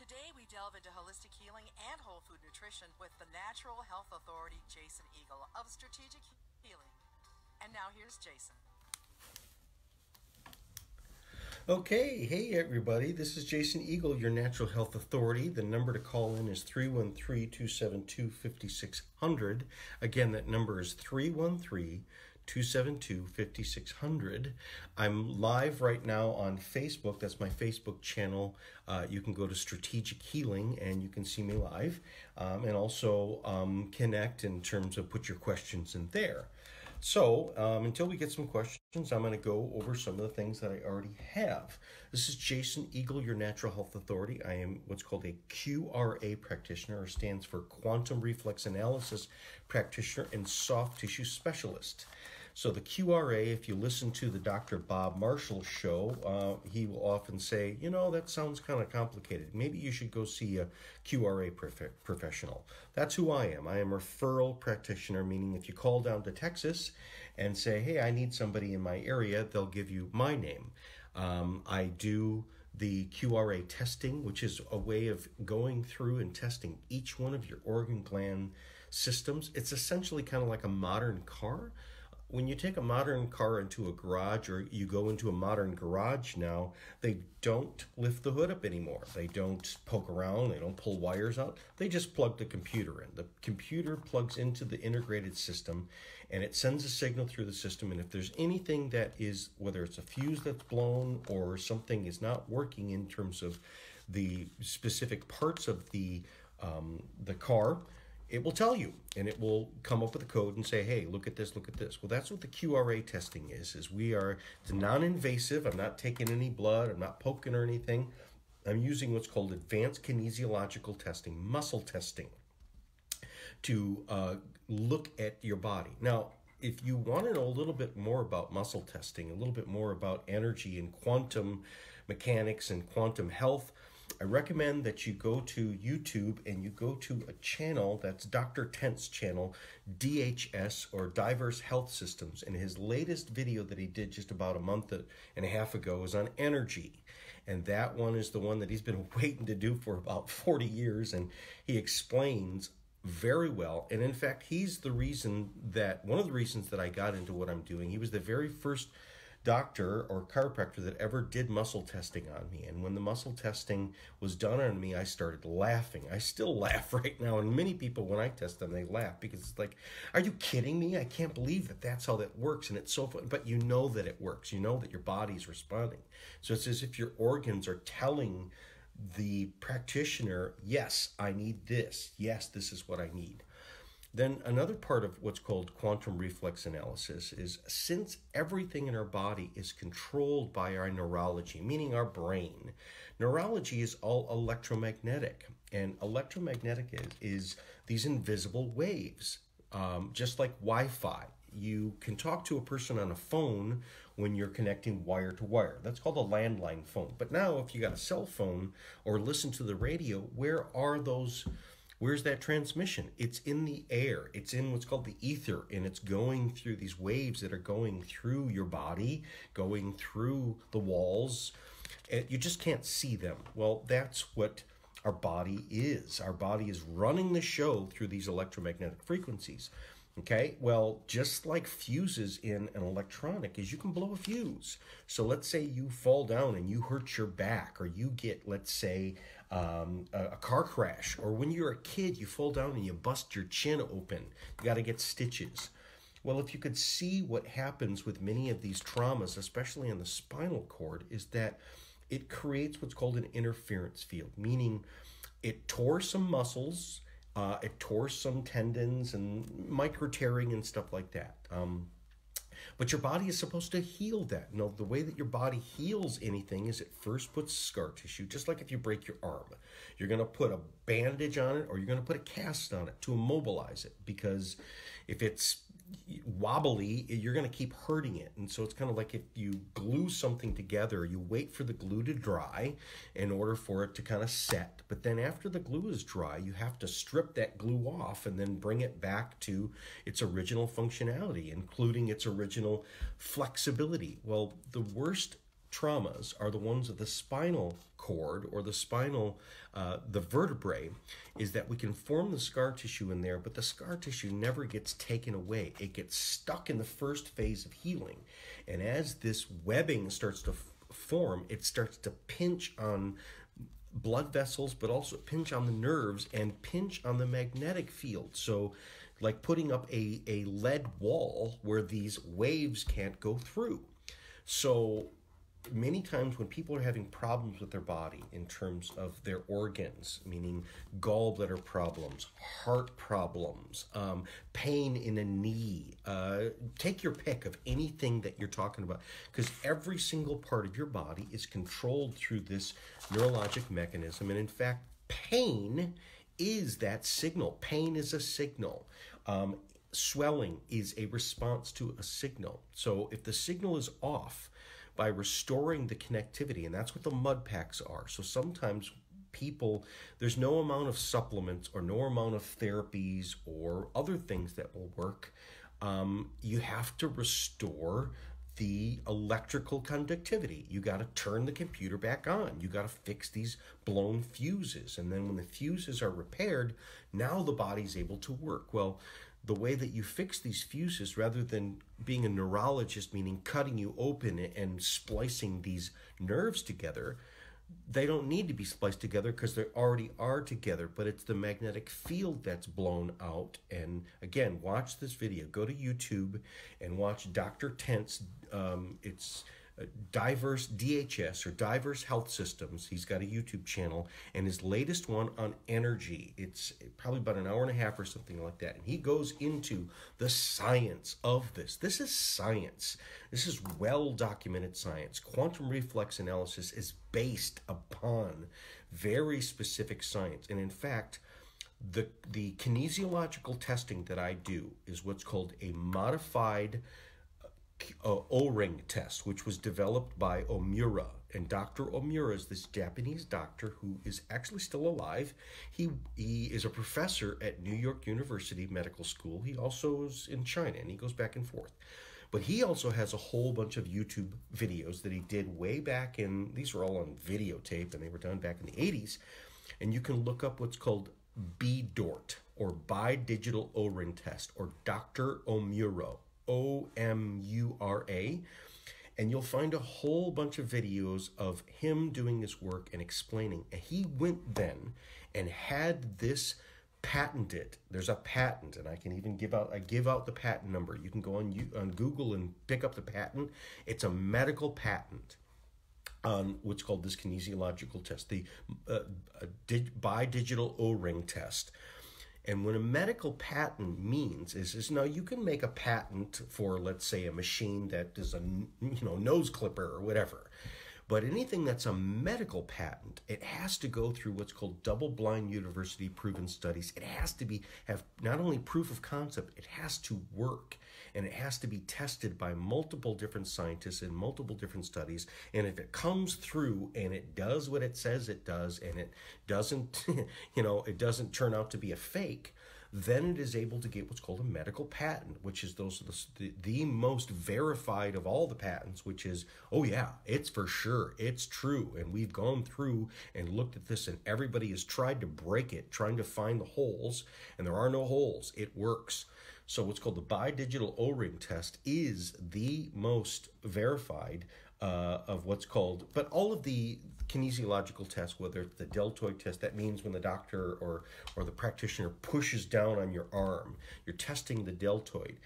Today, we delve into holistic healing and whole food nutrition with the Natural Health Authority, Jason Eagle of Strategic Healing. And now here's Jason. Okay, hey everybody, this is Jason Eagle, your Natural Health Authority. The number to call in is 313-272-5600. Again, that number is 313-272-5600. I'm live right now on Facebook. That's my Facebook channel. You can go to Strategic Healing and you can see me live, and also connect in terms of put your questions in there. So until we get some questions, I'm going to go over some of the things that I already have. This is Jason Eagle, your Natural Health Authority. I am what's called a QRA practitioner, or stands for Quantum Reflex Analysis Practitioner and Soft Tissue Specialist. So the QRA, if you listen to the Dr. Bob Marshall show, he will often say, you know, that sounds kind of complicated. Maybe you should go see a QRA professional. That's who I am. I am a referral practitioner, meaning if you call down to Texas and say, hey, I need somebody in my area, they'll give you my name. I do the QRA testing, which is a way of going through and testing each one of your organ gland systems. It's essentially kind of like a modern car. When you take a modern car into a garage, or you go into a modern garage now, they don't lift the hood up anymore. They don't poke around. They don't pull wires out. They just plug the computer in. The computer plugs into the integrated system, and it sends a signal through the system. And if there's anything that is, whether it's a fuse that's blown or something is not working in terms of the specific parts of the car, it will tell you, and it will come up with a code and say, hey, look at this, look at this. Well, that's what the QRA testing is we are, it's non-invasive. I'm not taking any blood. I'm not poking or anything. I'm using what's called advanced kinesiological testing, muscle testing, to look at your body. Now, if you want to know a little bit more about muscle testing, a little bit more about energy and quantum mechanics and quantum health, I recommend that you go to YouTube and you go to a channel that's Dr. Tent's channel, DHS, or Diverse Health Systems. And his latest video that he did just about a month and a half ago is on energy. And that one is the one that he's been waiting to do for about 40 years. And he explains very well. And in fact, he's the reason that, one of the reasons that I got into what I'm doing. He was the very first doctor or chiropractor that ever did muscle testing on me. And when the muscle testing was done on me, I started laughing. I still laugh right now. And many people, when I test them, they laugh because it's like, are you kidding me? I can't believe that that's how that works. And it's so fun. But you know that it works. You know that your body's responding. So it's as if your organs are telling the practitioner, yes, I need this. Yes, this is what I need. Then another part of what's called quantum reflex analysis is, since everything in our body is controlled by our neurology, meaning our brain, neurology is all electromagnetic. And electromagnetic is these invisible waves, just like Wi-Fi. You can talk to a person on a phone when you're connecting wire to wire. That's called a landline phone. But now if you got a cell phone or listen to the radio, where are those? Where's that transmission? It's in the air. It's in what's called the ether, and it's going through these waves that are going through your body, going through the walls. You just can't see them. Well, that's what our body is. Our body is running the show through these electromagnetic frequencies. Okay, well, just like fuses in an electronic is, you can blow a fuse. So let's say you fall down and you hurt your back, or you get, let's say, a car crash, or when you're a kid, you fall down and you bust your chin open. You got to get stitches. Well, if you could see what happens with many of these traumas, especially in the spinal cord, is that it creates what's called an interference field, meaning it tore some muscles. It tore some tendons and micro-tearing and stuff like that. But your body is supposed to heal that. No, the way that your body heals anything is it first puts scar tissue, just like if you break your arm. You're going to put a bandage on it, or you're going to put a cast on it to immobilize it, because if it's wobbly, you're going to keep hurting it. And so it's kind of like if you glue something together, you wait for the glue to dry in order for it to kind of set. But then after the glue is dry, you have to strip that glue off and then bring it back to its original functionality, including its original flexibility. Well, the worst traumas are the ones of the spinal cord or the spinal, the vertebrae, is that we can form the scar tissue in there, but the scar tissue never gets taken away. It gets stuck in the first phase of healing. And as this webbing starts to form, it starts to pinch on blood vessels, but also pinch on the nerves and pinch on the magnetic field. So like putting up a lead wall where these waves can't go through. So many times when people are having problems with their body in terms of their organs, meaning gallbladder problems, heart problems, pain in a knee, take your pick of anything that you're talking about, because every single part of your body is controlled through this neurologic mechanism. And in fact, pain is that signal. Pain is a signal. Swelling is a response to a signal. So if the signal is off, by restoring the connectivity, and that's what the mud packs are. So sometimes people, there's no amount of supplements or no amount of therapies or other things that will work. You have to restore the electrical conductivity. You got to turn the computer back on. You got to fix these blown fuses. And then when the fuses are repaired, now the body's able to work. Well, the way that you fix these fuses, rather than being a neurologist, meaning cutting you open and splicing these nerves together, they don't need to be spliced together because they already are together, but it's the magnetic field that's blown out. And again, watch this video. Go to YouTube and watch Dr. Tent's, it's Diverse DHS or Diverse Health Systems. He's got a YouTube channel, and his latest one on energy. It's probably about an hour and a half or something like that. And he goes into the science of this. This is science. This is well-documented science. Quantum reflex analysis is based upon very specific science. And in fact, the kinesiological testing that I do is what's called a modified O Ring Test, which was developed by Omura. And Dr. Omura is this Japanese doctor who is actually still alive. He is a professor at New York University Medical School. He also is in China, and he goes back and forth. But he also has a whole bunch of YouTube videos that he did way back in, these are all on videotape, and they were done back in the 80s. And you can look up what's called B-Dort or Bi Digital O Ring Test or Dr. Omura. O-M-U-R-A, and you'll find a whole bunch of videos of him doing this work and explaining. And he went then and had this patented. There's a patent, and I can even give out the patent number. You can go on Google and pick up the patent. It's a medical patent on what's called this kinesiological test, the Bi Digital O-Ring Test. And what a medical patent means is now you can make a patent for, let's say, a machine that is a nose clipper or whatever. But anything that's a medical patent, it has to go through what's called double-blind university-proven studies. It has to have not only proof of concept, it has to work. And it has to be tested by multiple different scientists in multiple different studies. And if it comes through and it does what it says it does, and it doesn't, it doesn't turn out to be a fake, then it is able to get what's called a medical patent, which is the most verified of all the patents, which is, oh yeah, it's for sure, it's true, and we've gone through and looked at this, and everybody has tried to break it, trying to find the holes, and there are no holes, it works. So what's called the Bi Digital O-Ring Test is the most verified of what's called, but all of the kinesiological tests, whether it's the deltoid test, that means when the doctor or the practitioner pushes down on your arm, you're testing the deltoid.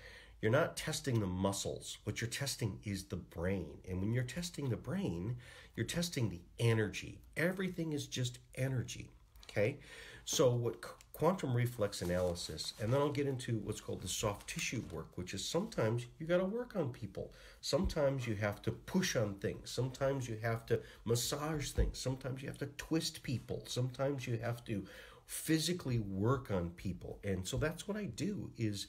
You're not testing the muscles. What you're testing is the brain. And when you're testing the brain, you're testing the energy. Everything is just energy. Okay, so what quantum reflex analysis, and then I'll get into what's called the soft tissue work, which is sometimes you got to work on people. Sometimes you have to push on things. Sometimes you have to massage things. Sometimes you have to twist people. Sometimes you have to physically work on people. And so that's what I do is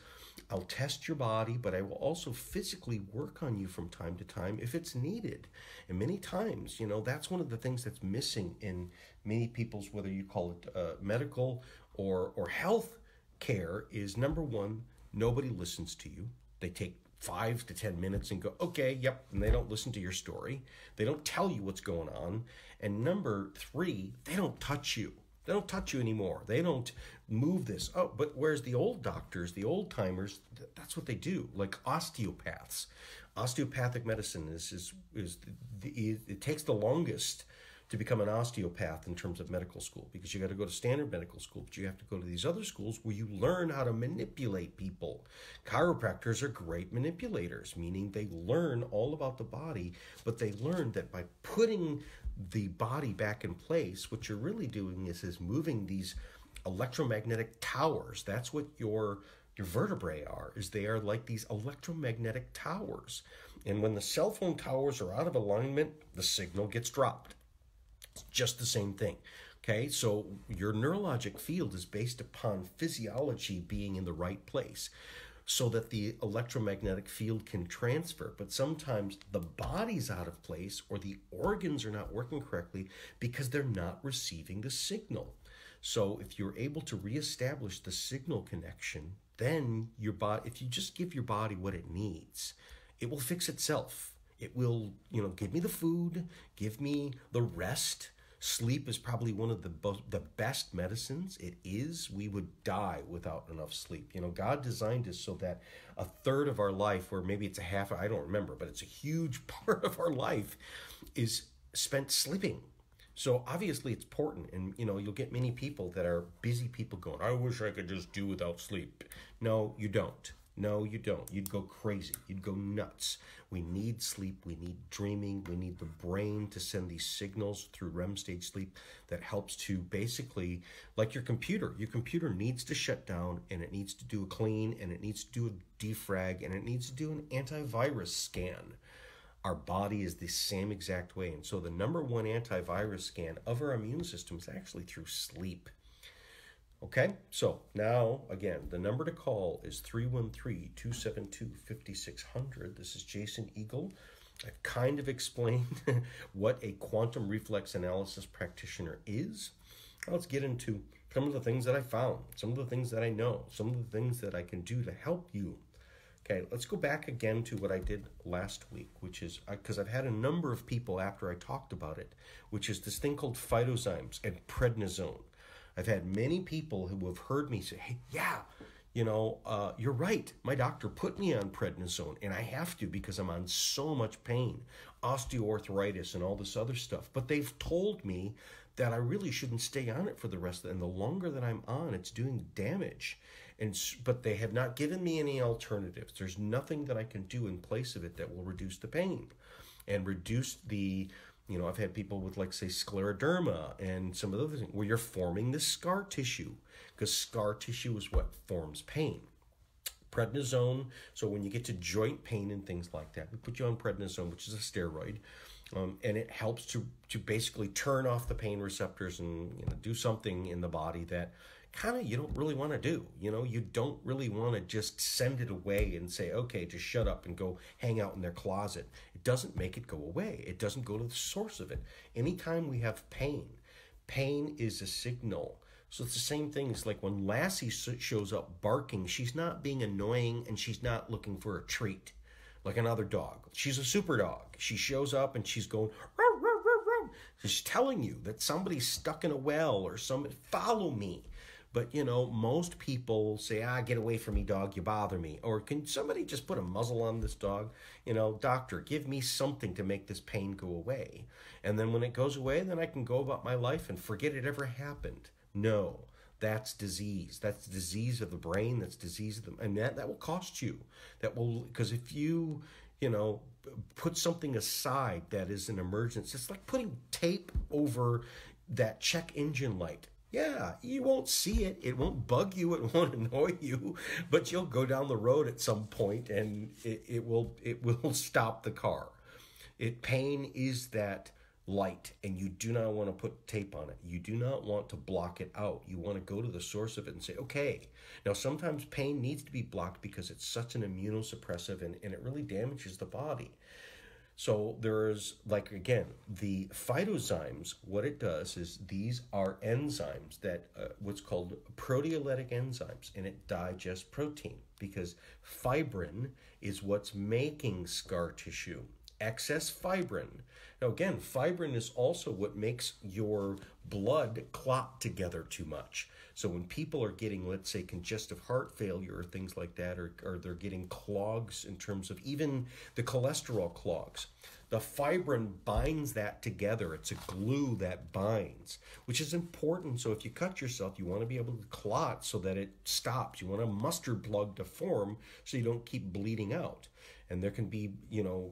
I'll test your body, but I will also physically work on you from time to time if it's needed. And many times, that's one of the things that's missing in many people's, whether you call it medical or health care, is number one, nobody listens to you. They take 5 to 10 minutes and go, okay, yep, and they don't listen to your story. They don't tell you what's going on. And number three, they don't touch you. They don't touch you anymore. They don't move this. Oh, but whereas the old doctors, the old timers, that's what they do. Like osteopaths, osteopathic medicine it takes the longest to become an osteopath in terms of medical school, because you got to go to standard medical school, but you have to go to these other schools where you learn how to manipulate people. Chiropractors are great manipulators, meaning they learn all about the body, but they learn that by putting the body back in place, what you're really doing is moving these electromagnetic towers. That's what your vertebrae are, is they are like these electromagnetic towers. And when the cell phone towers are out of alignment, the signal gets dropped. It's just the same thing, okay? So your neurologic field is based upon physiology being in the right place so that the electromagnetic field can transfer. But sometimes the body's out of place or the organs are not working correctly because they're not receiving the signal. So if you're able to reestablish the signal connection, then your body, if you just give your body what it needs, it will fix itself. It will, you know, give me the food, give me the rest. Sleep is probably one of the best medicines. It is. We would die without enough sleep. You know, God designed us so that a third of our life, or maybe it's a half, I don't remember, but it's a huge part of our life is spent sleeping. So obviously it's important. And, you know, you'll get many people that are busy people going, I wish I could just do without sleep. No, you don't. No, you don't. You'd go crazy. You'd go nuts. We need sleep. We need dreaming. We need the brain to send these signals through REM stage sleep that helps to basically, like your computer. Your computer needs to shut down, and it needs to do a clean, and it needs to do a defrag, and it needs to do an antivirus scan. Our body is the same exact way. And so the #1 antivirus scan of our immune system is actually through sleep. Okay, so now, again, the number to call is 313-272-5600. This is Jason Eagle. I've kind of explained what a quantum reflex analysis practitioner is. Now let's get into some of the things that I found, some of the things that I know, some of the things that I can do to help you. Okay, let's go back again to what I did last week, which is, because I've had a number of people after I talked about it, which is this thing called phytozymes and prednisone. I've had many people who have heard me say, hey, yeah, you know, you're right. My doctor put me on prednisone, and I have to because I'm on so much pain, osteoarthritis and all this other stuff. But they've told me that I really shouldn't stay on it for the rest of it. And the longer that I'm on, it's doing damage. But they have not given me any alternatives. There's nothing that I can do in place of it that will reduce the pain and reduce the... You know, I've had people with, like, say, scleroderma and some of the other things where you're forming this scar tissue, because scar tissue is what forms pain. Prednisone, so when you get to joint pain and things like that, we put you on prednisone, which is a steroid, and it helps to basically turn off the pain receptors and, you know, do something in the body that kind of you don't really want to do. You know, you don't really want to just send it away and say, okay, just shut up and go hang out in their closet. It doesn't make it go away. It doesn't go to the source of it. Anytime we have pain, pain is a signal. So it's the same thing. It's like when Lassie shows up barking, she's not being annoying and she's not looking for a treat like another dog. She's a super dog. She shows up and she's going, row, row, row, row. She's telling you that somebody's stuck in a well or somebody, follow me. But, you know, most people say, get away from me, dog, you bother me. Or can somebody just put a muzzle on this dog? You know, doctor, give me something to make this pain go away. And then when it goes away, then I can go about my life and forget it ever happened. No, that's disease. That's disease of the brain. That's disease of the, and that will cost you. That will, because if you, you know, put something aside that is an emergency, it's like putting tape over that check engine light. Yeah, you won't see it. It won't bug you. It won't annoy you. But you'll go down the road at some point, and it will stop the car. Pain is that light, and you do not want to put tape on it. You do not want to block it out. You want to go to the source of it and say, okay. Now, sometimes pain needs to be blocked because it's such an immunosuppressive, and it really damages the body. So there's, like, again, the phytozymes, what it does is these are enzymes that what's called proteolytic enzymes, and it digests protein because fibrin is what's making scar tissue. Excess fibrin. Now, again, fibrin is also what makes your blood clot together too much. So when people are getting, let's say, congestive heart failure or things like that, or they're getting clogs in terms of even the cholesterol clogs, the fibrin binds that together. It's a glue that binds, which is important. So if you cut yourself, you want to be able to clot so that it stops. You want a mustard plug to form so you don't keep bleeding out. And there can be, you know,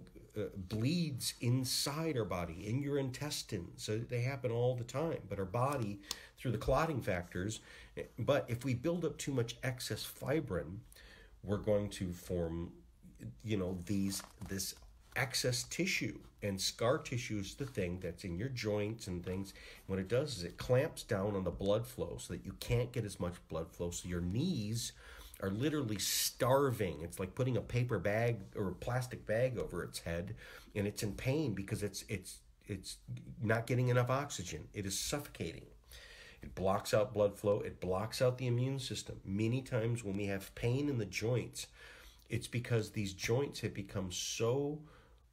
bleeds inside our body, in your intestines. So they happen all the time. But our body, through the clotting factors, but if we build up too much excess fibrin, we're going to form, you know, this excess tissue, and scar tissue is the thing that's in your joints and things. What it does is it clamps down on the blood flow so that you can't get as much blood flow. So your knees are literally starving. It's like putting a paper bag or a plastic bag over its head, and it's in pain because it's not getting enough oxygen. It is suffocating. It blocks out blood flow. It blocks out the immune system. Many times when we have pain in the joints, it's because these joints have become so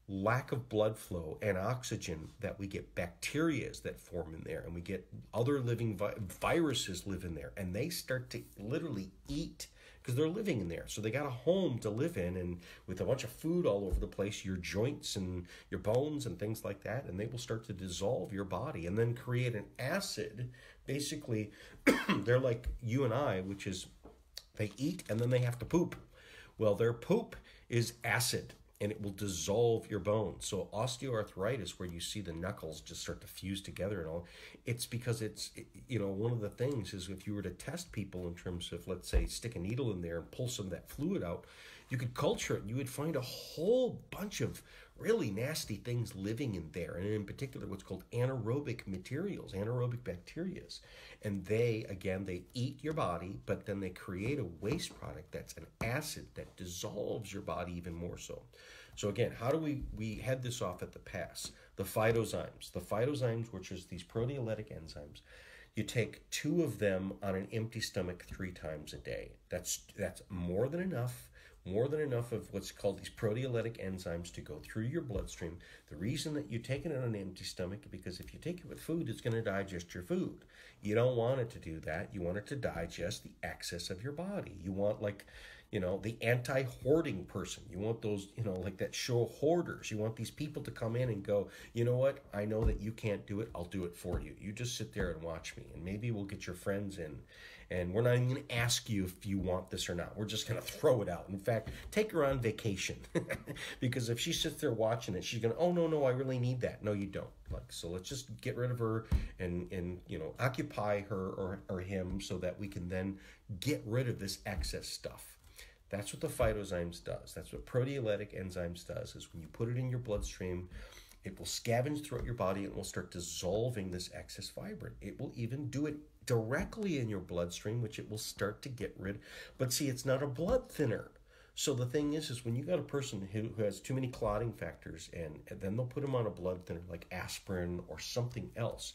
lack of blood flow and oxygen that we get bacteria that form in there, and we get other living viruses live in there, and they start to literally eat because they're living in there. So they got a home to live in, and with a bunch of food all over the place, your joints and your bones and things like that, and they will start to dissolve your body and then create an acid. Basically, they're like you and I, which is they eat and then they have to poop. Well, their poop is acid, and it will dissolve your bones. So osteoarthritis, where you see the knuckles just start to fuse together and all, it's because it's, you know, one of the things is if you were to test people in terms of, let's say, stick a needle in there and pull some of that fluid out, you could culture it and you would find a whole bunch of really nasty things living in there. And in particular, what's called anaerobic materials, anaerobic bacteria. And they, again, they eat your body, but then they create a waste product that's an acid that dissolves your body even more so. So again, how do we head this off at the pass? The phytozymes, which is these proteolytic enzymes, you take 2 of them on an empty stomach 3 times a day. That's more than enough of what's called these proteolytic enzymes to go through your bloodstream. The reason that you're taking it on an empty stomach is because if you take it with food, it's going to digest your food. You don't want it to do that. You want it to digest the excess of your body. You want, like, you know, the anti-hoarding person. You want those, you know, like that show hoarders. You want these people to come in and go, you know what? I know that you can't do it. I'll do it for you. You just sit there and watch me, and maybe we'll get your friends in, and we're not even going to ask you if you want this or not. We're just going to throw it out. In fact, take her on vacation because if she sits there watching it, she's going to, oh, no, I really need that. No, you don't. Like, so let's just get rid of her and you know, occupy her or him so that we can then get rid of this excess stuff. That's what the phytozymes does. That's what proteolytic enzymes does, is when you put it in your bloodstream, it will scavenge throughout your body and will start dissolving this excess fibrin. It will even do it directly in your bloodstream, which it will start to get rid. But see, it's not a blood thinner. So the thing is when you got a person who has too many clotting factors, and then they'll put them on a blood thinner like aspirin or something else.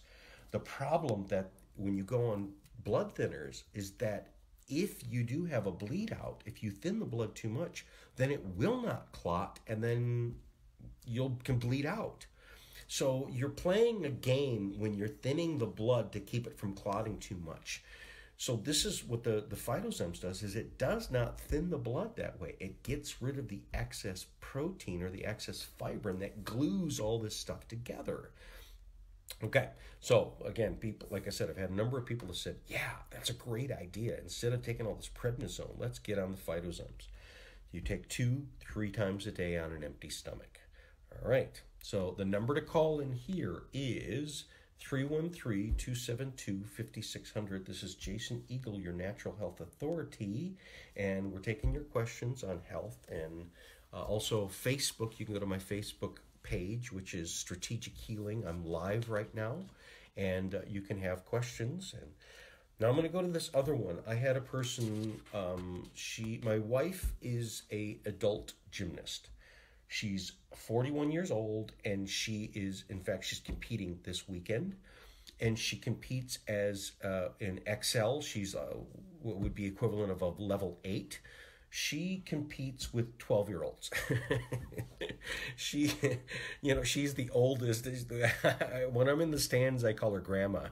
The problem that when you go on blood thinners is that if you do have a bleed out, if you thin the blood too much, then it will not clot, and then you can bleed out. So you're playing a game when you're thinning the blood to keep it from clotting too much. So this is what the phytozymes does, is it does not thin the blood that way. It gets rid of the excess protein or the excess fibrin that glues all this stuff together. Okay, so again, people, like I said, I've had a number of people that said, yeah, that's a great idea. Instead of taking all this prednisone, let's get on the phytozymes. You take 2, 3 times a day on an empty stomach. All right, so the number to call in here is 313-272-5600. This is Jason Eagle, your natural health authority, and we're taking your questions on health. And also Facebook, you can go to my Facebook page, which is Strategic Healing. I'm live right now, and you can have questions. And now I'm going to go to this other one. I had a person, my wife is an adult gymnast. She's 41 years old, and she is, in fact, she's competing this weekend. And she competes as in XL. She's what would be equivalent of a level 8. She competes with 12-year-olds. She, you know, she's the oldest. When I'm in the stands, I call her Grandma.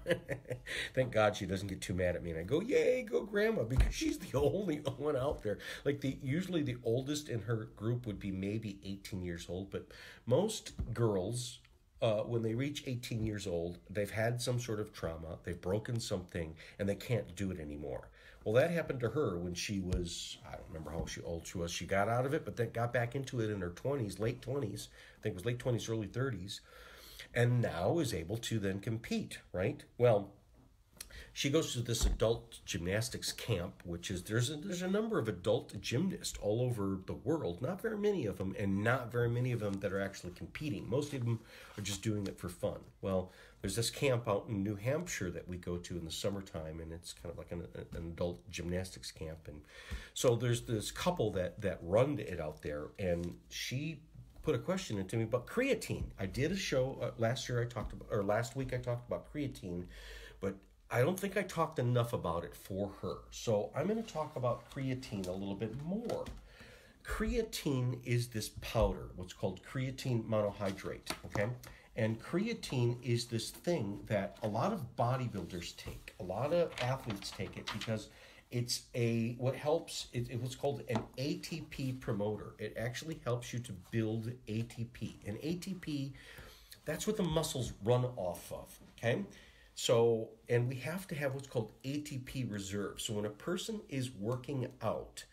Thank God she doesn't get too mad at me. And I go, yay, go Grandma, because she's the only one out there. Like, usually the oldest in her group would be maybe 18 years old. But most girls, when they reach 18 years old, they've had some sort of trauma. They've broken something, and they can't do it anymore. Well, that happened to her when she was, I don't remember how old she was. She got out of it, but then got back into it in her 20s, late 20s. I think it was late 20s, early 30s. And now is able to then compete, right? Well, she goes to this adult gymnastics camp, which is, there's a number of adult gymnasts all over the world. Not very many of them, and not very many of them that are actually competing. Most of them are just doing it for fun. Well, there's this camp out in New Hampshire that we go to in the summertime, and it's kind of like an adult gymnastics camp. And so there's this couple that run it out there, and she put a question into me about creatine. I did a show last week I talked about creatine, but I don't think I talked enough about it for her. So I'm going to talk about creatine a little bit more. Creatine is this powder, what's called creatine monohydrate, okay? And creatine is this thing that a lot of bodybuilders take. A lot of athletes take it because it's what's called an ATP promoter. It actually helps you to build ATP. And ATP, that's what the muscles run off of, okay? So, and we have to have what's called ATP reserve. So when a person is working out,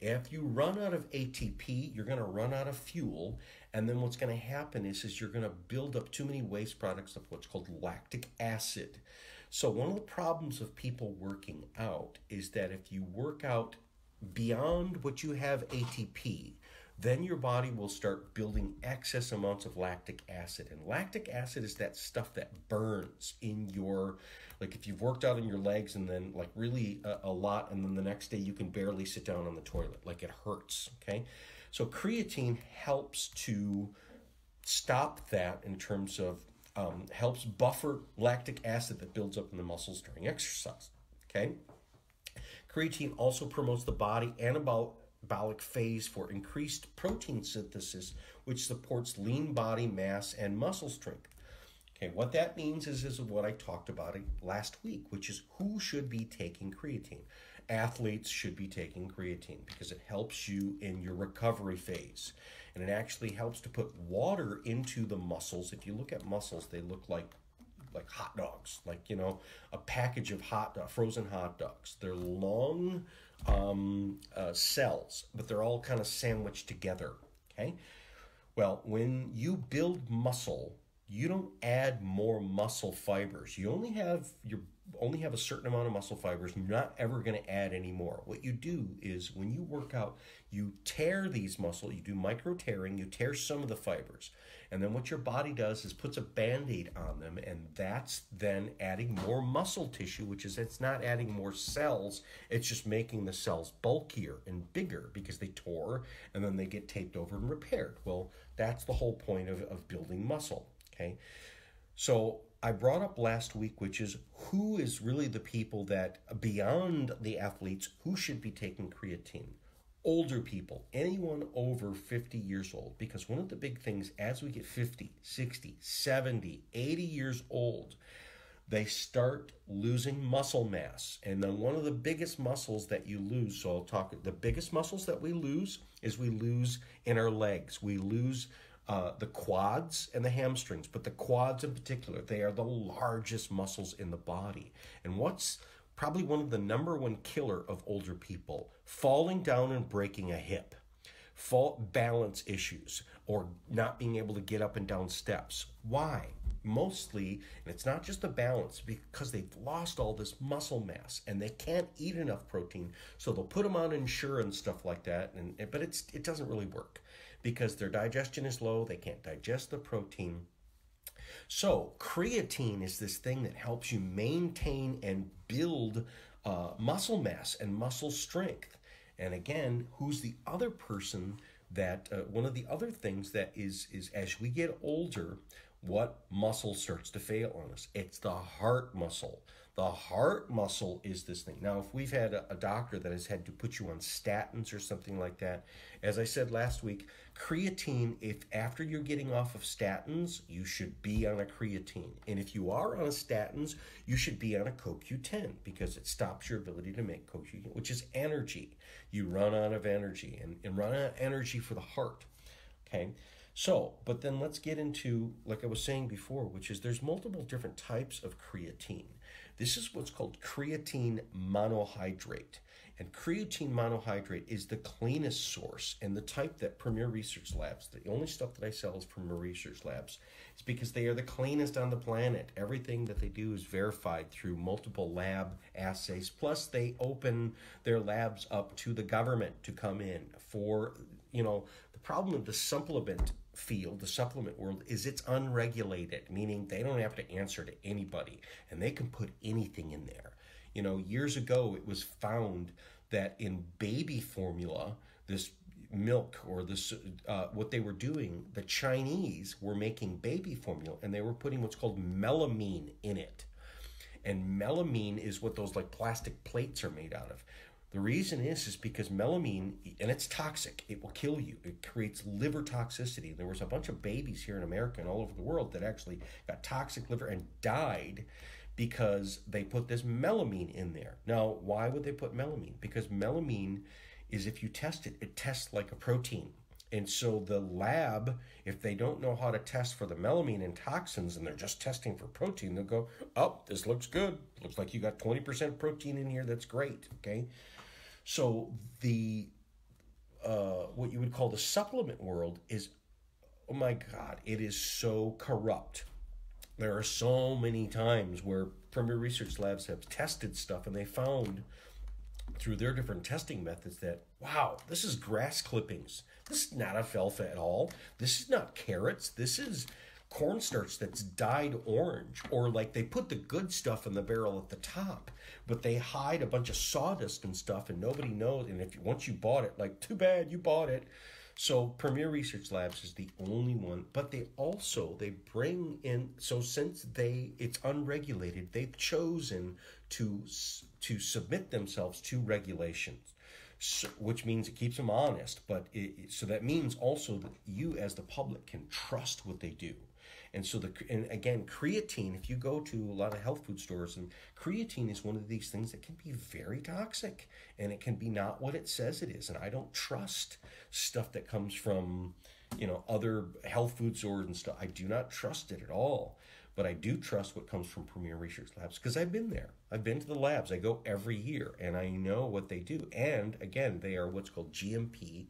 if you run out of ATP, you're going to run out of fuel. And then what's going to happen is you're going to build up too many waste products of what's called lactic acid. So one of the problems of people working out is that if you work out beyond what you have ATP, then your body will start building excess amounts of lactic acid. And lactic acid is that stuff that burns in your, like if you've worked out in your legs and then like really a lot, and then the next day you can barely sit down on the toilet, like it hurts, okay? So creatine helps to stop that in terms of, helps buffer lactic acid that builds up in the muscles during exercise, okay? Creatine also promotes the body anabolic phase for increased protein synthesis, which supports lean body mass and muscle strength. Okay, what that means is what I talked about last week, which is who should be taking creatine. Athletes should be taking creatine because it helps you in your recovery phase. And it actually helps to put water into the muscles. If you look at muscles, they look like hot dogs, like, you know, a package of frozen hot dogs. They're long cells, but they're all kind of sandwiched together, okay? Well, when you build muscle, you don't add more muscle fibers. You only have a certain amount of muscle fibers. You're not ever going to add any more. What you do is when you work out, you tear these muscles. You do micro tearing. You tear some of the fibers. And then what your body does is puts a Band-Aid on them, and that's then adding more muscle tissue, which is it's not adding more cells. It's just making the cells bulkier and bigger because they tore, and then they get taped over and repaired. Well, that's the whole point of building muscle, okay? So I brought up last week, which is who is really the people that, beyond the athletes, who should be taking creatine? Older people, anyone over 50 years old. Because one of the big things as we get 50, 60, 70, 80 years old, they start losing muscle mass. And then one of the biggest muscles that you lose, the biggest muscles that we lose is we lose in our legs. We lose the quads and the hamstrings, but the quads in particular, they are the largest muscles in the body. And what's probably one of the number one killer of older people? Falling down and breaking a hip, balance issues, or not being able to get up and down steps. Why? Mostly, and it's not just the balance, because they've lost all this muscle mass and they can't eat enough protein, so they'll put them on insurance, stuff like that, but it doesn't really work. Because their digestion is low, they can't digest the protein. So creatine is this thing that helps you maintain and build muscle mass and muscle strength. And again, who's the other person that one of the other things that is as we get older, what muscle starts to fail on us? It's the heart muscle. The heart muscle is this thing. Now, if we've had a doctor that has had to put you on statins or something like that, as I said last week, creatine, if after you're getting off of statins, you should be on a creatine. And if you are on statins, you should be on a CoQ10 because it stops your ability to make CoQ10, which is energy. You run out of energy and run out of energy for the heart, okay? So, but then let's get into, like I was saying before, which is there's multiple different types of creatine. This is what's called creatine monohydrate. And creatine monohydrate is the cleanest source and the type that Premier Research Labs, the only stuff that I sell is Premier Research Labs. It's because they are the cleanest on the planet. Everything that they do is verified through multiple lab assays. Plus, they open their labs up to the government to come in for, you know, the problem of the supplement field, the supplement world, is it's unregulated, meaning they don't have to answer to anybody and they can put anything in there. You know, years ago, it was found that in baby formula, this milk or this, what they were doing, the Chinese were making baby formula and they were putting what's called melamine in it. And melamine is what those like plastic plates are made out of. The reason is because melamine, and it's toxic, it will kill you. It creates liver toxicity. There was a bunch of babies here in America and all over the world that actually got toxic liver and died because they put this melamine in there. Now, why would they put melamine? Because melamine is, if you test it, it tests like a protein. And so the lab, if they don't know how to test for the melamine and toxins and they're just testing for protein, they'll go, oh, this looks good. Looks like you got 20% protein in here. That's great, okay? So the what you would call the supplement world is, oh my God, it is so corrupt. There are so many times where Premier Research Labs have tested stuff and they found through their different testing methods that, wow, this is grass clippings. This is not alfalfa at all. This is not carrots. This is cornstarch that's dyed orange. Or like they put the good stuff in the barrel at the top, but they hide a bunch of sawdust and stuff and nobody knows. And if you, once you bought it, like, too bad you bought it. So Premier Research Labs is the only one, but they also, they bring in, so since they, it's unregulated, they've chosen to submit themselves to regulations, so, which means it keeps them honest, but it, so that means also that you as the public can trust what they do. And so, and again, creatine, if you go to a lot of health food stores, and creatine is one of these things that can be very toxic, and it can be not what it says it is. And I don't trust stuff that comes from, you know, other health food stores and stuff. I do not trust it at all, but I do trust what comes from Premier Research Labs because I've been there. I've been to the labs. I go every year, and I know what they do. And again, they are what's called GMP,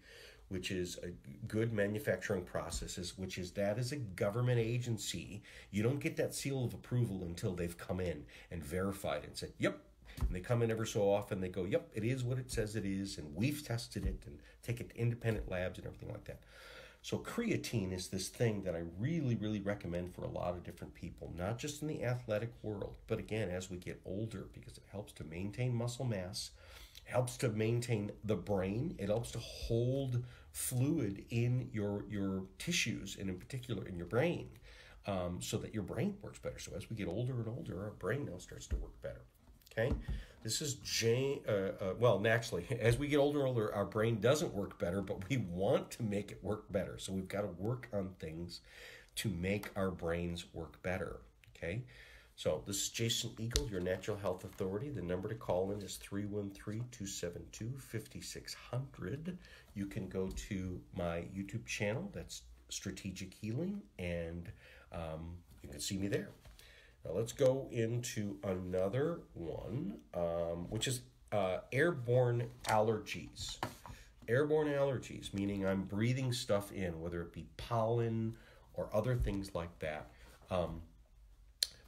which is a good manufacturing processes, which is that is a government agency. You don't get that seal of approval until they've come in and verified it and said, yep. And they come in ever so often. They go, yep, it is what it says it is. And we've tested it and take it to independent labs and everything like that. So creatine is this thing that I really, really recommend for a lot of different people, not just in the athletic world, but again, as we get older, because it helps to maintain muscle mass, helps to maintain the brain. It helps to hold fluid in your tissues, and in particular in your brain, so that your brain works better. So as we get older and older, our brain now starts to work better, okay? This is, well, naturally, as we get older and older, our brain doesn't work better, but we want to make it work better. So we've got to work on things to make our brains work better, okay? So this is Jason Eagle, your natural health authority. The number to call in is 313-272-5600. You can go to my YouTube channel, that's Strategic Healing, and you can see me there. Now let's go into another one, which is airborne allergies. Airborne allergies, meaning I'm breathing stuff in, whether it be pollen or other things like that.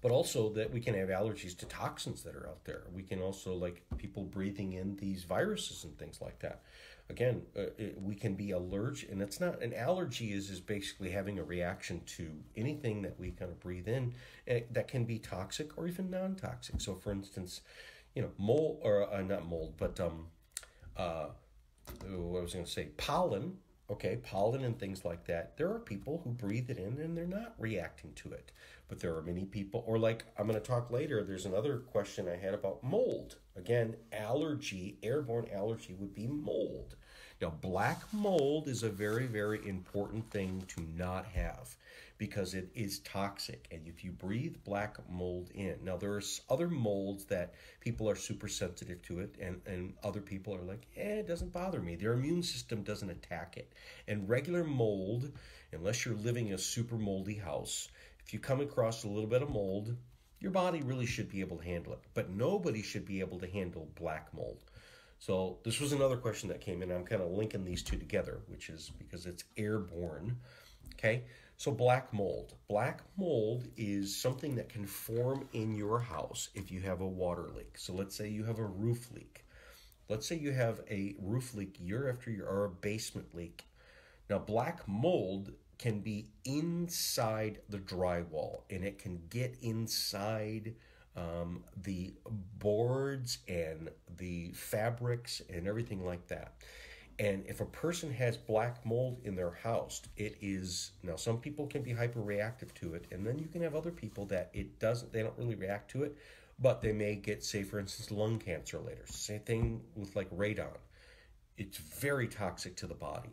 But also that we can have allergies to toxins that are out there. We can also, like people breathing in these viruses and things like that. Again, we can be allergic, and it's not, an allergy is basically having a reaction to anything that we kind of breathe in that can be toxic or even non-toxic. So for instance, you know, mold, or not mold, but pollen okay, pollen and things like that, there are people who breathe it in and they're not reacting to it. But there are many people, or like I'm going to talk later, there's another question I had about mold. Again, allergy, airborne allergy would be mold. Now, black mold is a very, very important thing to not have because it is toxic. And if you breathe black mold in, now there's other molds that people are super sensitive to it, and other people are like, eh, it doesn't bother me. Their immune system doesn't attack it. And regular mold, unless you're living in a super moldy house, if you come across a little bit of mold, your body really should be able to handle it. But nobody should be able to handle black mold. So this was another question that came in. I'm kind of linking these two together, which is because it's airborne, okay? So black mold. Black mold is something that can form in your house if you have a water leak. So let's say you have a roof leak. Let's say you have a roof leak year after year, or a basement leak. Now, black mold can be inside the drywall, and it can get inside the boards and the fabrics and everything like that. And if a person has black mold in their house, it is, now some people can be hyperreactive to it, and then you can have other people that it doesn't, they don't really react to it, but they may get, say for instance, lung cancer later. Same thing with like radon. It's very toxic to the body.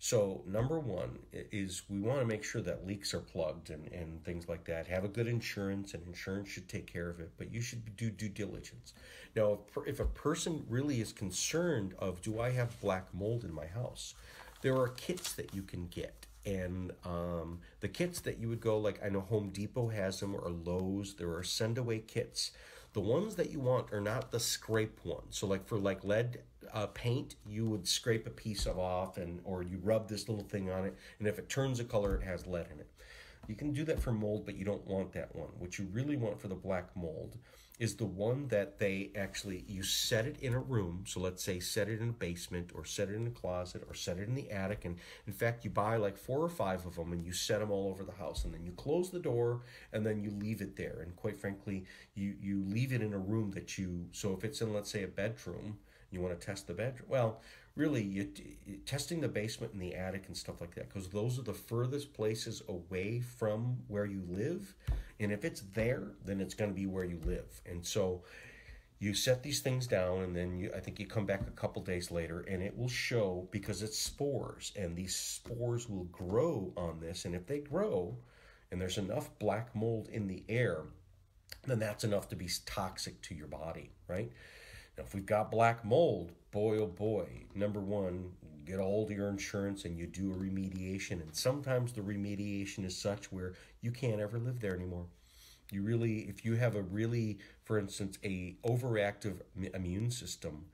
So number one is we want to make sure that leaks are plugged and things like that. Have a good insurance, and insurance should take care of it, but you should do due diligence. Now, if a person really is concerned of, do I have black mold in my house? There are kits that you can get. And the kits that you would go, like I know Home Depot has them, or Lowe's, there are send-away kits. The ones that you want are not the scrape ones. So like for like lead paint, you would scrape a piece of off, and or you rub this little thing on it, and if it turns a color, it has lead in it. You can do that for mold, but you don't want that one. What you really want for the black mold is the one that they actually, you set it in a room. So let's say set it in a basement, or set it in a closet, or set it in the attic. And in fact, you buy like 4 or 5 of them and you set them all over the house, and then you close the door and then you leave it there. And quite frankly, you leave it in a room that you, so if it's in, let's say, a bedroom, you want to test the bedroom. Well, really, you're testing the basement and the attic and stuff like that, because those are the furthest places away from where you live. And if it's there, then it's going to be where you live. And so you set these things down, and then I think you come back a couple days later, and it will show, because it's spores, and these spores will grow on this. And if they grow and there's enough black mold in the air, then that's enough to be toxic to your body, right? Now, if we've got black mold, boy, oh boy, number one, get a hold of your insurance and you do a remediation. And sometimes the remediation is such where you can't ever live there anymore. You really, if you have a really, for instance, a overactive immune system,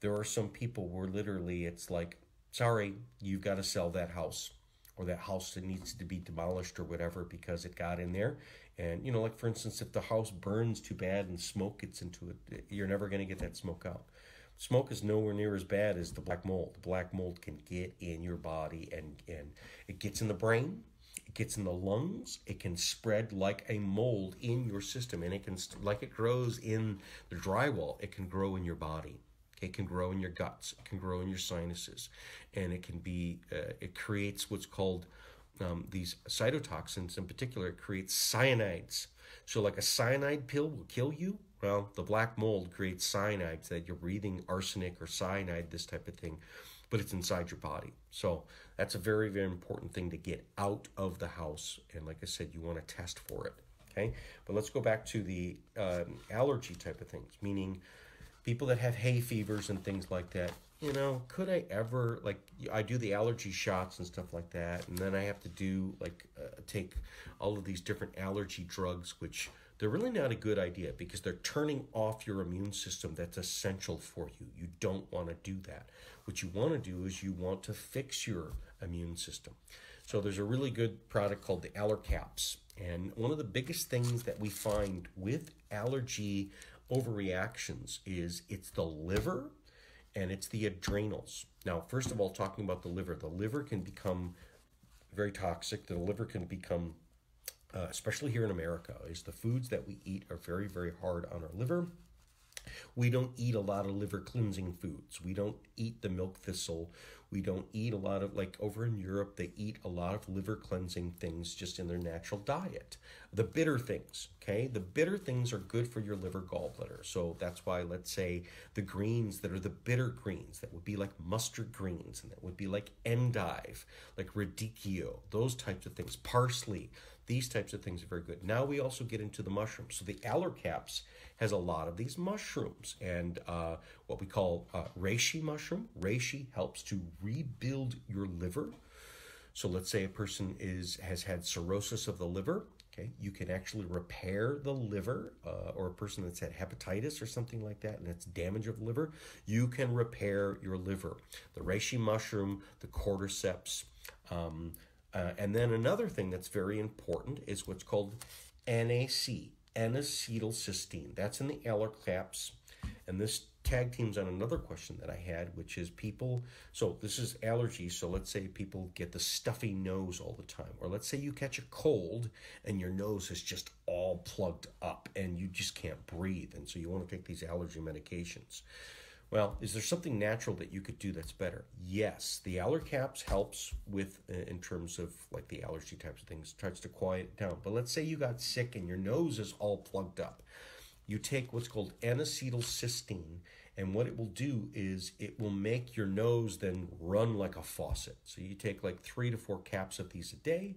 there are some people where literally it's like, sorry, you've got to sell that house, or that house that needs to be demolished or whatever, because it got in there. And, you know, like for instance, if the house burns too bad and smoke gets into it, you're never going to get that smoke out. Smoke is nowhere near as bad as the black mold. The black mold can get in your body, and it gets in the brain, it gets in the lungs, it can spread like a mold in your system, and it can, like it grows in the drywall, it can grow in your body. It can grow in your guts, it can grow in your sinuses, and it can be, it creates what's called these cytotoxins. In particular, it creates cyanides. So like a cyanide pill will kill you. Well, the black mold creates cyanides, that you're breathing arsenic or cyanide, this type of thing, but it's inside your body. So that's a very, very important thing to get out of the house. And like I said, you want to test for it, okay? But let's go back to the allergy type of things, meaning people that have hay fevers and things like that, you know, could I ever, like, I do the allergy shots and stuff like that, and then I have to do, like, take all of these different allergy drugs, which they're really not a good idea, because they're turning off your immune system that's essential for you. You don't want to do that. What you want to do is you want to fix your immune system. So there's a really good product called the Allercaps, and one of the biggest things that we find with allergy overreactions is it's the liver and it's the adrenals. Now, first of all, talking about the liver can become very toxic. The liver can become, especially here in America, is the foods that we eat are very, very hard on our liver. We don't eat a lot of liver cleansing foods. We don't eat the milk thistle. We don't eat a lot of, like over in Europe, they eat a lot of liver cleansing things just in their natural diet. The bitter things, okay? The bitter things are good for your liver gallbladder. So that's why, let's say, the greens that are the bitter greens, that would be like mustard greens, and that would be like endive, like radicchio, those types of things, parsley, these types of things are very good. Now we also get into the mushrooms. So the Allercaps has a lot of these mushrooms, and what we call reishi mushroom. Reishi helps to rebuild your liver. So let's say a person has had cirrhosis of the liver. Okay, you can actually repair the liver, or a person that's had hepatitis or something like that, and that's damage of the liver. You can repair your liver. The reishi mushroom, the cordyceps, and then another thing that's very important is what's called NAC, N-Acetylcysteine. That's in the Allercaps. And this tag teams on another question that I had, which is people, so this is allergies. So let's say people get the stuffy nose all the time, or let's say you catch a cold and your nose is just all plugged up and you just can't breathe. And so you want to take these allergy medications. Well, is there something natural that you could do that's better? Yes, the Allercaps helps with, in terms of like the allergy types of things, tries to quiet it down. But let's say you got sick and your nose is all plugged up. You take what's called N-Acetylcysteine, and what it will do is it will make your nose then run like a faucet. So you take like 3 to 4 caps of these a day,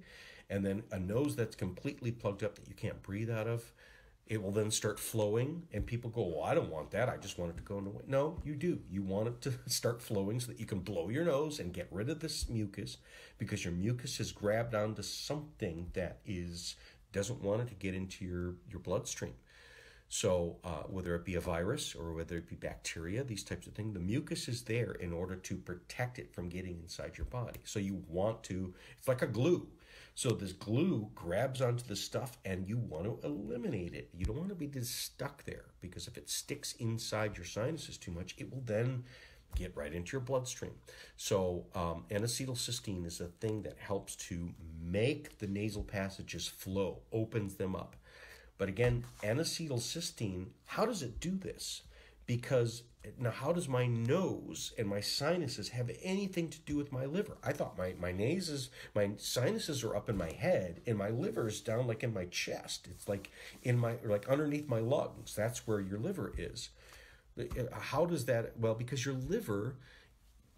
and then a nose that's completely plugged up that you can't breathe out of, it will then start flowing, and people go, well, I don't want that. I just want it to go away. No, you do. You want it to start flowing so that you can blow your nose and get rid of this mucus, because your mucus has grabbed onto something that doesn't want it to get into your bloodstream. So whether it be a virus or whether it be bacteria, these types of things, the mucus is there in order to protect it from getting inside your body. So you want to, it's like a glue. So this glue grabs onto the stuff and you want to eliminate it. You don't want to be just stuck there, because if it sticks inside your sinuses too much, it will then get right into your bloodstream. So N-acetylcysteine is a thing that helps to make the nasal passages flow, opens them up. But again, N-acetylcysteine, how does it do this? Because now how does my nose and my sinuses have anything to do with my liver? I thought my sinuses are up in my head and my liver is down like in my chest. It's like underneath my lungs. That's where your liver is. How does that? Well, because your liver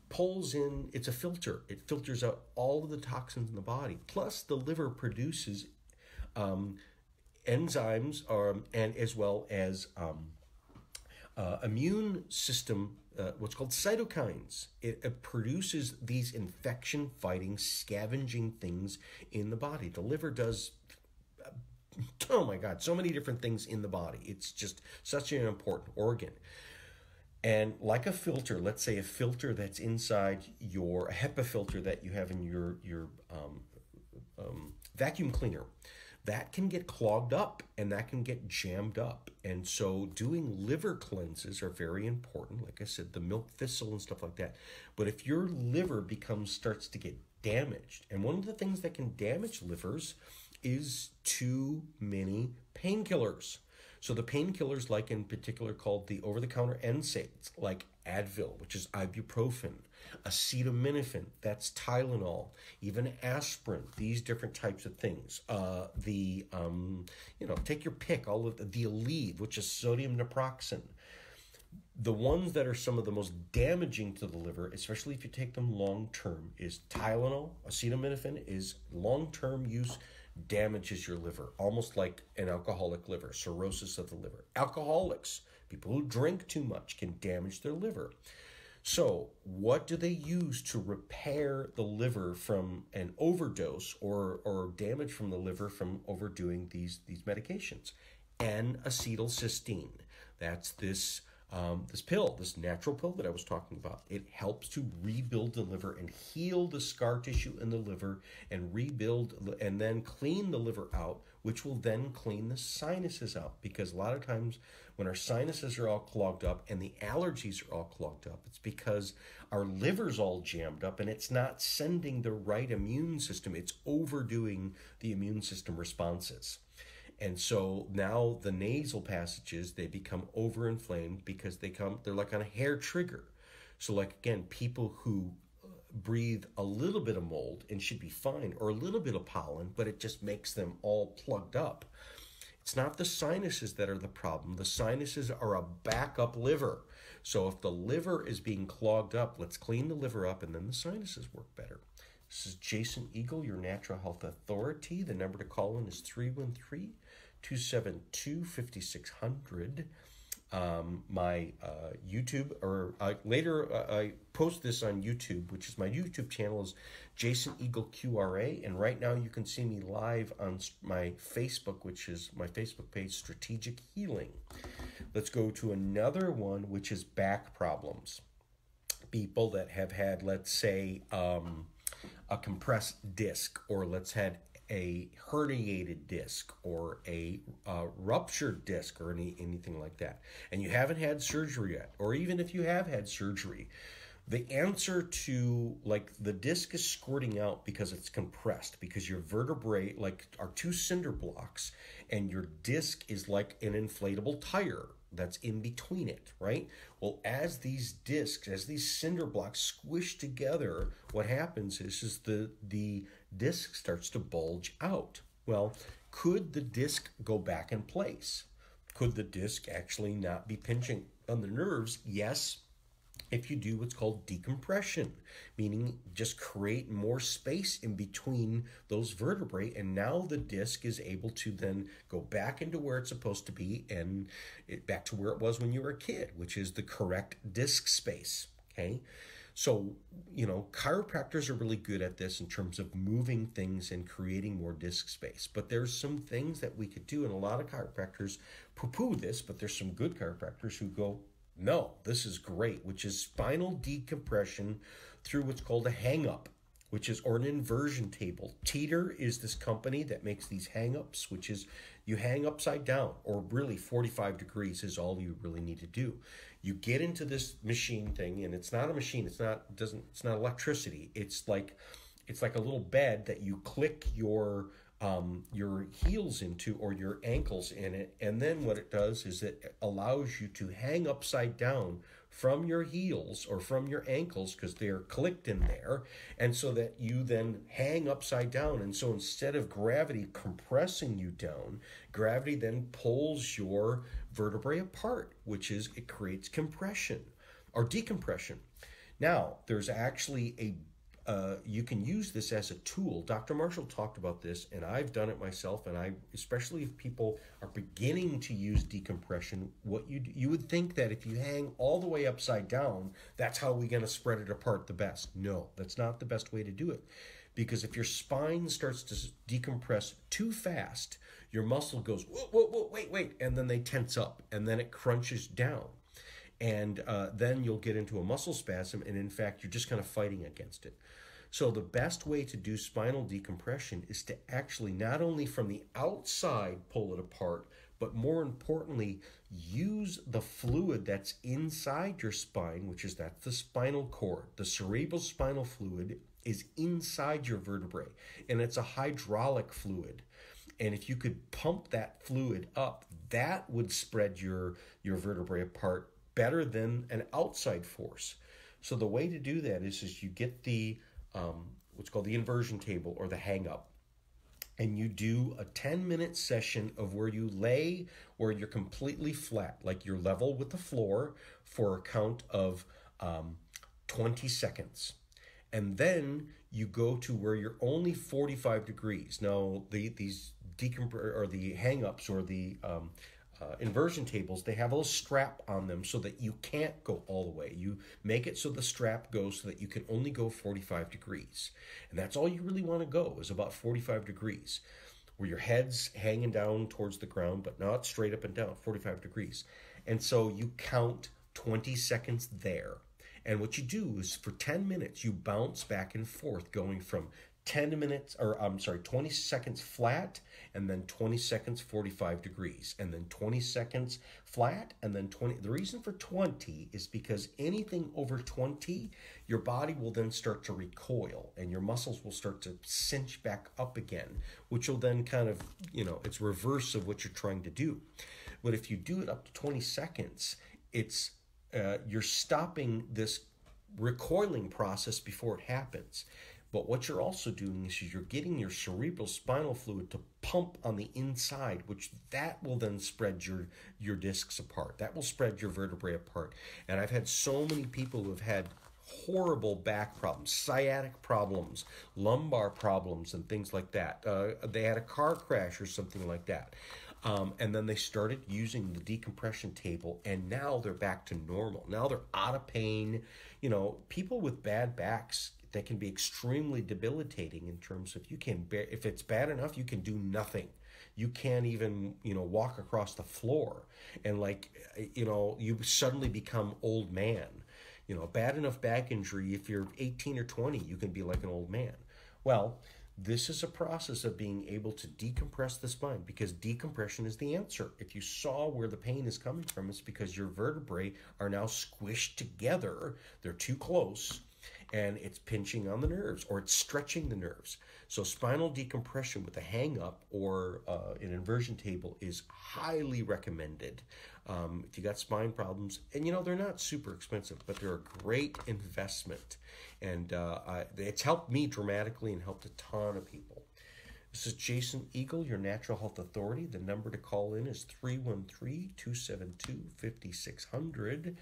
pulls in, it's a filter. It filters out all of the toxins in the body. Plus the liver produces enzymes and as well as immune system, what's called cytokines. It produces these infection fighting, scavenging things in the body. The liver does, oh my God, so many different things in the body. It's just such an important organ. And like a filter, let's say a filter that's inside your HEPA filter that you have in your vacuum cleaner, that can get clogged up and that can get jammed up. And so doing liver cleanses are very important. Like I said, the milk thistle and stuff like that. But if your liver starts to get damaged, and one of the things that can damage livers is too many painkillers. So the painkillers, like in particular called the over-the-counter NSAIDs, like Advil, which is ibuprofen, acetaminophen, that's Tylenol, even aspirin, these different types of things. Take your pick, all of the Aleve, which is sodium naproxen. The ones that are some of the most damaging to the liver, especially if you take them long-term, is Tylenol. Acetaminophen is long-term use, damages your liver, almost like an alcoholic liver, cirrhosis of the liver. Alcoholics, people who drink too much, can damage their liver. So what do they use to repair the liver from an overdose or damage from the liver from overdoing these medications? N-acetylcysteine. That's this pill, this natural pill that I was talking about. It helps to rebuild the liver and heal the scar tissue in the liver and rebuild and then clean the liver out, which will then clean the sinuses out. Because a lot of times when our sinuses are all clogged up and the allergies are all clogged up, it's because our liver's all jammed up and it's not sending the right immune system. It's overdoing the immune system responses. And so now the nasal passages, they become overinflamed because they're like on a hair trigger. So like, again, people who breathe a little bit of mold and should be fine, or a little bit of pollen, but it just makes them all plugged up. It's not the sinuses that are the problem. The sinuses are a backup liver. So if the liver is being clogged up, let's clean the liver up, and then the sinuses work better. This is Jason Eagle, your natural health authority. The number to call in is 313-272-5600. My YouTube, or later I post this on YouTube, which is my YouTube channel is Jason Eagle QRA. And right now you can see me live on my Facebook, which is my Facebook page, Strategic Healing. Let's go to another one, which is back problems. People that have had, let's say, a compressed disc, or let's had a herniated disc, or a ruptured disc, or anything like that, and you haven't had surgery yet, or even if you have had surgery, the answer to, like, the disc is squirting out because it's compressed, because your vertebrae, like, are two cinder blocks, and your disc is like an inflatable tire that's in between it, right? Well, as these discs, as these cinder blocks squish together, what happens is the disc starts to bulge out. Well, could the disc go back in place? Could the disc actually not be pinching on the nerves? Yes, if you do what's called decompression, meaning just create more space in between those vertebrae, and now the disc is able to then go back into where it's supposed to be, and back to where it was when you were a kid, which is the correct disc space, okay? So, you know, chiropractors are really good at this in terms of moving things and creating more disc space. But there's some things that we could do, and a lot of chiropractors poo-poo this, but there's some good chiropractors who go, no, this is great, which is spinal decompression through what's called a hang-up, which is, or an inversion table. Teeter is this company that makes these hang-ups, which is you hang upside down, or really 45 degrees is all you really need to do. You get into this machine thing, and it's not a machine, it's not electricity. It's like a little bed that you click your heels into, or your ankles in it, and then what it does is it allows you to hang upside down from your heels or from your ankles, because they're clicked in there, and so that you then hang upside down. And so instead of gravity compressing you down, gravity then pulls your vertebrae apart, which is, it creates compression or decompression. Now, there's actually a you can use this as a tool. Dr. Marshall talked about this, and I've done it myself, and I, especially if people are beginning to use decompression, what you would think that if you hang all the way upside down, that's how we're going to spread it apart the best. No, that's not the best way to do it, because if your spine starts to decompress too fast, your muscle goes, whoa, whoa, whoa, wait, wait, and then they tense up, and then it crunches down. And then you'll get into a muscle spasm, and in fact, you're just kind of fighting against it. So the best way to do spinal decompression is to actually not only from the outside pull it apart, but more importantly, use the fluid that's inside your spine, which is that's the spinal cord. The cerebrospinal fluid is inside your vertebrae, and it's a hydraulic fluid. And if you could pump that fluid up, that would spread your vertebrae apart better than an outside force. So the way to do that is you get the what's called the inversion table, or the hang up, and you do a 10-minute session of where you lay where you're completely flat, like you're level with the floor, for a count of 20 seconds. And then you go to where you're only 45 degrees. Now, these the hang-ups, or the inversion tables, they have a little strap on them so that you can't go all the way. You make it so the strap goes so that you can only go 45 degrees. And that's all you really want to go, is about 45 degrees, where your head's hanging down towards the ground, but not straight up and down, 45 degrees. And so you count 20 seconds there. And what you do is for 10 minutes, you bounce back and forth, going from 20 seconds flat, and then 20 seconds 45 degrees, and then 20 seconds flat, and then 20. The reason for 20 is because anything over 20, your body will then start to recoil, and your muscles will start to cinch back up again, which will then kind of, you know, it's reverse of what you're trying to do. But if you do it up to 20 seconds, it's you're stopping this recoiling process before it happens. But what you're also doing is you're getting your cerebral spinal fluid to pump on the inside, which that will then spread your discs apart. That will spread your vertebrae apart. And I've had so many people who have had horrible back problems, sciatic problems, lumbar problems, and things like that. They had a car crash or something like that. And then they started using the decompression table, and now they're back to normal. Now they're out of pain. You know, people with bad backs, that can be extremely debilitating in terms of if it's bad enough, you can do nothing. You can't even, you know, walk across the floor. And like, you know, you suddenly become old man. You know, bad enough back injury, if you're 18 or 20, you can be like an old man. Well, this is a process of being able to decompress the spine, because decompression is the answer. If you saw where the pain is coming from, it's because your vertebrae are now squished together. They're too close. And it's pinching on the nerves, or it's stretching the nerves. So spinal decompression with a hang-up or an inversion table is highly recommended if you got spine problems. And, you know, they're not super expensive, but they're a great investment. And it's helped me dramatically and helped a ton of people. This is Jason Eagle, your natural health authority. The number to call in is 313-272-5600.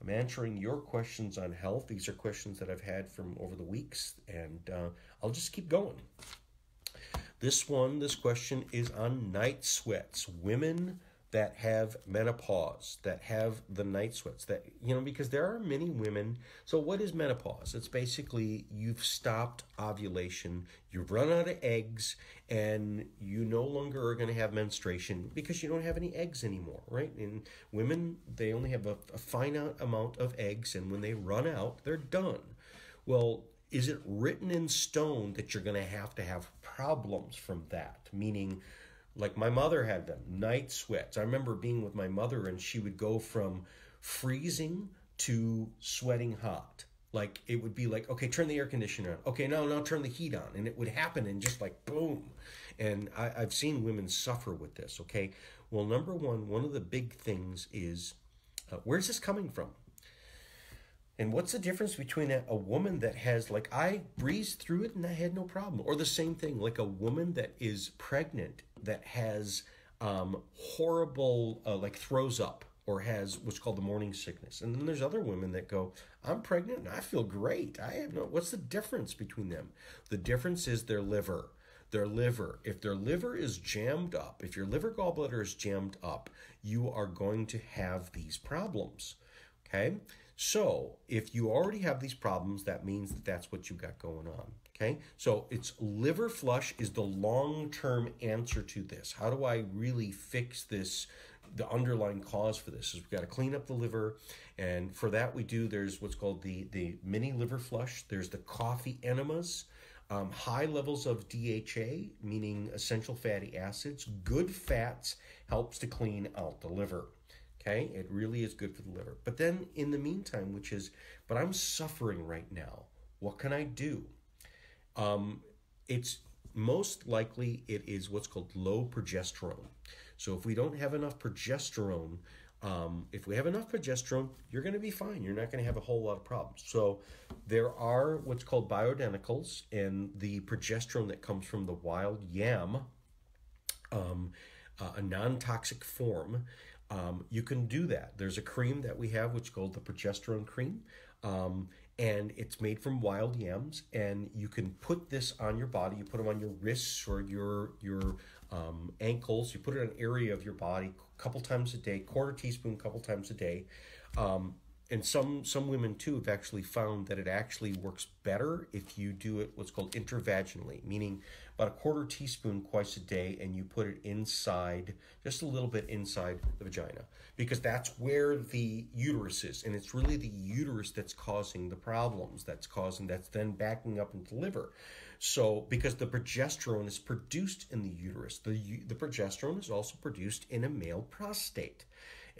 I'm answering your questions on health. These are questions that I've had from over the weeks, and I'll just keep going. This question is on night sweats. Women that have menopause, that have the night sweats, that, you know, because there are many women. So what is menopause? It's basically you've stopped ovulation, you've run out of eggs, and you no longer are going to have menstruation because you don't have any eggs anymore, right? And women, they only have a finite amount of eggs, and when they run out, they're done. Well, is it written in stone that you're going to have problems from that? Meaning, like my mother had them, night sweats. I remember being with my mother, and she would go from freezing to sweating hot. Like, it would be like, okay, turn the air conditioner on. Okay, now turn the heat on. And it would happen, and just like, boom. And I've seen women suffer with this, okay? Well, number one of the big things is, where's this coming from? And what's the difference between a woman that has, like, I breezed through it and I had no problem? Or the same thing, like a woman that is pregnant that has horrible, like, throws up, or has what's called the morning sickness. And then there's other women that go, I'm pregnant and I feel great. I have no, what's the difference between them? The difference is their liver. Their liver, if their liver is jammed up, if your liver gallbladder is jammed up, you are going to have these problems, okay? So if you already have these problems, that means that that's what you got going on, okay? So it's liver flush is the long-term answer to this. How do I really fix this? The underlying cause for this is we've got to clean up the liver. And for that we do, there's what's called the mini liver flush. There's the coffee enemas. High levels of DHA, meaning essential fatty acids, good fats, helps to clean out the liver. Okay, it really is good for the liver. But then in the meantime, which is, but I'm suffering right now. What can I do? It's most likely it is what's called low progesterone. So if we don't have enough progesterone, you're going to be fine. You're not going to have a whole lot of problems. So there are what's called bioidenticals, and the progesterone that comes from the wild yam, a non-toxic form. You can do that. There's a cream that we have, which is called the progesterone cream, and it's made from wild yams, and you can put this on your body. You put them on your wrists or your ankles. You put it on an area of your body a couple times a day, quarter teaspoon a couple times a day, And some women, too, have actually found that it actually works better if you do it what's called intravaginally, meaning about a quarter teaspoon twice a day, and you put it inside, just a little bit inside the vagina, because that's where the uterus is. And it's really the uterus that's causing the problems, that's then backing up into the liver. So because the progesterone is produced in the uterus, the progesterone is also produced in a male prostate.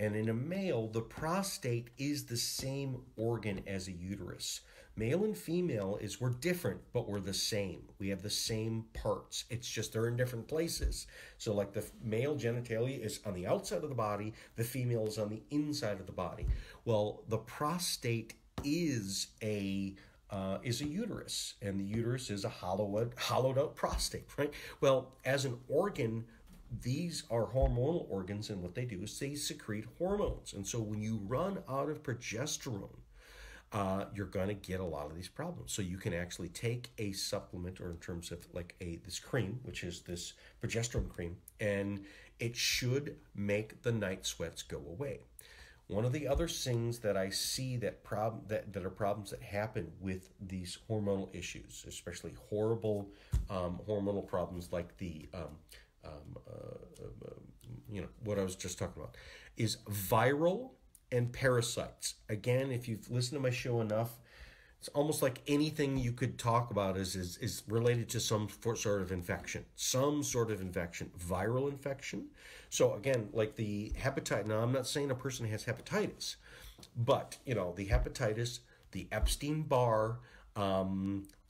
And in a male, the prostate is the same organ as a uterus. Male and female is, we're different, but we're the same. We have the same parts. It's just they're in different places. So like the male genitalia is on the outside of the body, the female is on the inside of the body. Well, the prostate is a uterus, and the uterus is a hollowed out prostate, right? Well, as an organ, these are hormonal organs, and what they do is they secrete hormones. And so when you run out of progesterone, you're going to get a lot of these problems. So you can actually take a supplement, or in terms of like this cream, which is this progesterone cream, and it should make the night sweats go away. One of the other things that I see that are problems that happen with these hormonal issues, especially horrible hormonal problems like the what I was just talking about, is viral and parasites. Again, if you've listened to my show enough, it's almost like anything you could talk about is related to some sort of infection, viral infection. So again, like the hepatitis. Now, I'm not saying a person has hepatitis, but you know, the hepatitis, the Epstein-Barr,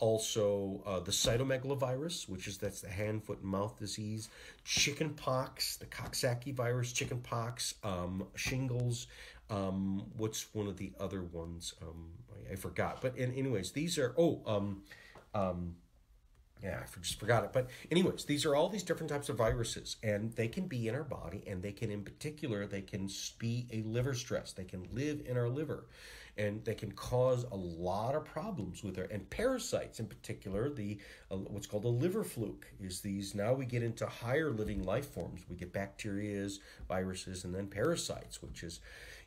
also the cytomegalovirus, which is the hand, foot, and mouth disease, chickenpox, the Coxsackie virus, chickenpox, shingles. What's one of the other ones? I forgot. But anyways, these are yeah, I just forgot it. But anyways, these are all these different types of viruses, and they can be in our body, and they can, in particular, they can be a liver stress. They can live in our liver, and they can cause a lot of problems with our, and parasites in particular, the what's called a liver fluke is these. Now we get into higher living life forms. We get bacteria, viruses, and then parasites, which is,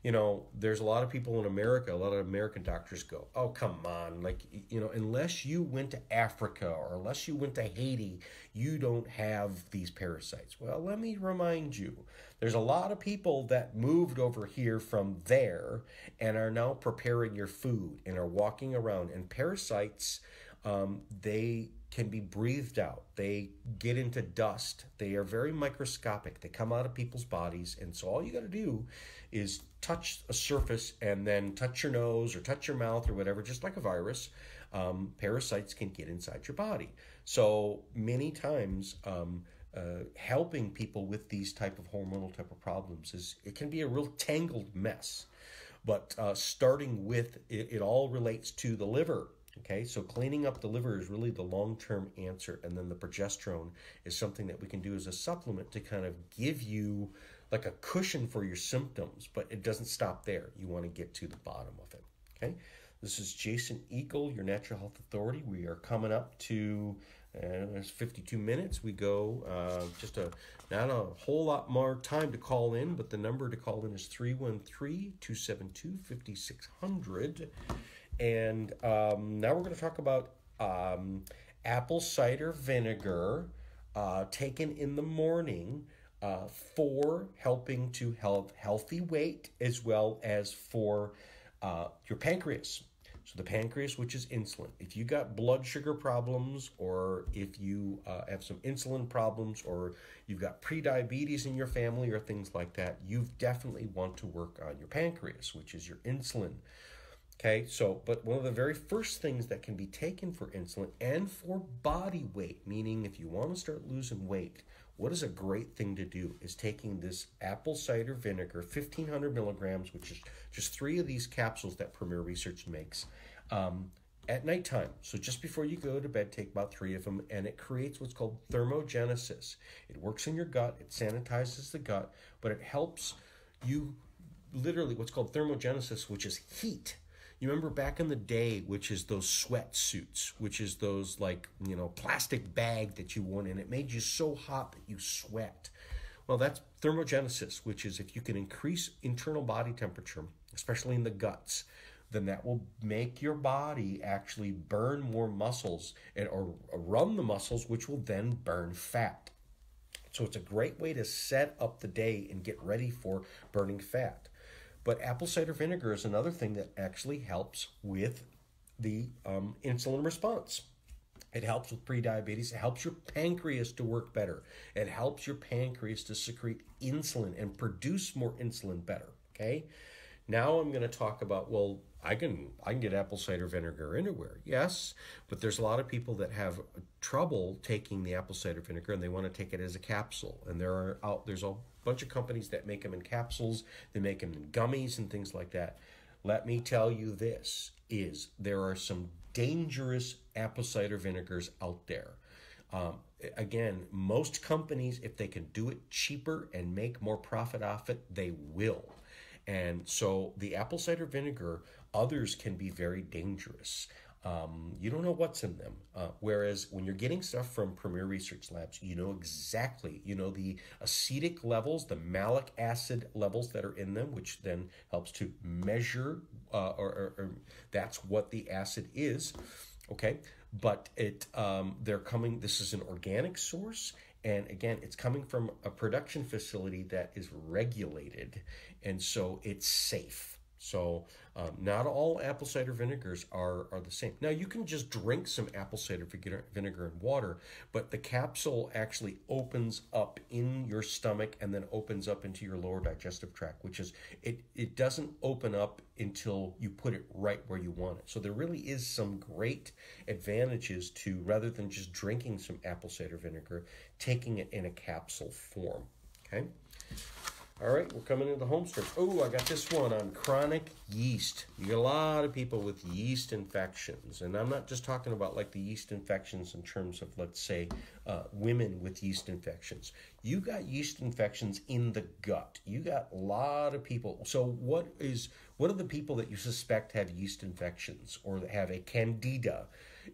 you know, there's a lot of people in America, a lot of American doctors go, oh, come on. Like, you know, unless you went to Africa or unless you went to Haiti, you don't have these parasites. Well, let me remind you, there's a lot of people that moved over here from there and are now preparing your food and are walking around. And parasites, they can be breathed out. They get into dust. They are very microscopic. They come out of people's bodies. And so all you got to do is touch a surface and then touch your nose or touch your mouth or whatever, just like a virus. Parasites can get inside your body. So many times, helping people with these type of hormonal type of problems it can be a real tangled mess. But starting with, it all relates to the liver. Okay, so cleaning up the liver is really the long-term answer. And then the progesterone is something that we can do as a supplement to kind of give you like a cushion for your symptoms, but it doesn't stop there. You want to get to the bottom of it. Okay, this is Jason Eagle, your Natural Health Authority. We are coming up to 52 minutes. We go just not a whole lot more time to call in, but the number to call in is 313-272-5600. And now we're going to talk about apple cider vinegar taken in the morning for helping to help healthy weight, as well as for your pancreas. So the pancreas, which is insulin. If you got blood sugar problems, or if you have some insulin problems, or you've got prediabetes in your family or things like that, you definitely want to work on your pancreas, which is your insulin. Okay, so, but one of the very first things that can be taken for insulin and for body weight, meaning if you want to start losing weight, what is a great thing to do is taking this apple cider vinegar, 1,500 milligrams, which is just 3 of these capsules that Premier Research makes, at nighttime. So just before you go to bed, take about 3 of them, and it creates what's called thermogenesis. It works in your gut, it sanitizes the gut, but it helps you literally what's called thermogenesis, which is heat. You remember back in the day, which is those sweat suits, which is those like, you know, plastic bag that you wore in. It made you so hot that you sweat. Well, that's thermogenesis, which is if you can increase internal body temperature especially in the guts, then that will make your body actually burn more muscles and or run the muscles, which will then burn fat. So it's a great way to set up the day and get ready for burning fat. But apple cider vinegar is another thing that actually helps with the insulin response. It helps with prediabetes. It helps your pancreas to work better. It helps your pancreas to secrete insulin and produce more insulin better, okay? Now I'm going to talk about, well, I can get apple cider vinegar anywhere. Yes, but there's a lot of people that have trouble taking the apple cider vinegar and they want to take it as a capsule. And there's a bunch of companies that make them in capsules, they make them in gummies and things like that. Let me tell you this, is there are some dangerous apple cider vinegars out there. Again, most companies, if they can do it cheaper and make more profit off it, they will. And so the apple cider vinegar, others can be very dangerous. You don't know what's in them. Whereas when you're getting stuff from Premier Research Labs, you know exactly, you know the acetic levels, the malic acid levels that are in them, which then helps to measure, that's what the acid is. Okay, but they're coming, this is an organic source. And again, it's coming from a production facility that is regulated. And so it's safe. So not all apple cider vinegars are the same. Now you can just drink some apple cider vinegar and water, but the capsule actually opens up in your stomach and then opens up into your lower digestive tract, which is, it doesn't open up until you put it right where you want it. So there really is some great advantages to, rather than just drinking some apple cider vinegar, taking it in a capsule form, okay? All right, we're coming into the home stretch. Oh, I got this one on chronic yeast. You get a lot of people with yeast infections. And I'm not just talking about like the yeast infections in terms of, let's say, women with yeast infections. You got yeast infections in the gut. You got a lot of people. So what are the people that you suspect have yeast infections or that have a candida?